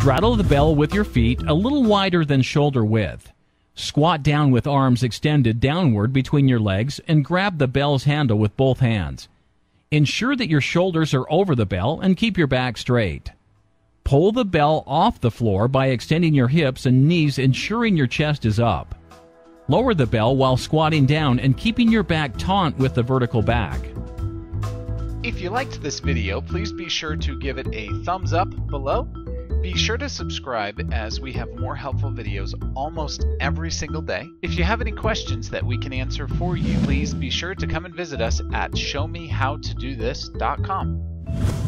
Straddle the bell with your feet a little wider than shoulder width. Squat down with arms extended downward between your legs and grab the bell's handle with both hands. Ensure that your shoulders are over the bell and keep your back straight. Pull the bell off the floor by extending your hips and knees, ensuring your chest is up. Lower the bell while squatting down and keeping your back taut with the vertical back. If you liked this video, please be sure to give it a thumbs up below. Be sure to subscribe, as we have more helpful videos almost every single day. If you have any questions that we can answer for you, please be sure to come and visit us at showmehowtodothis.com.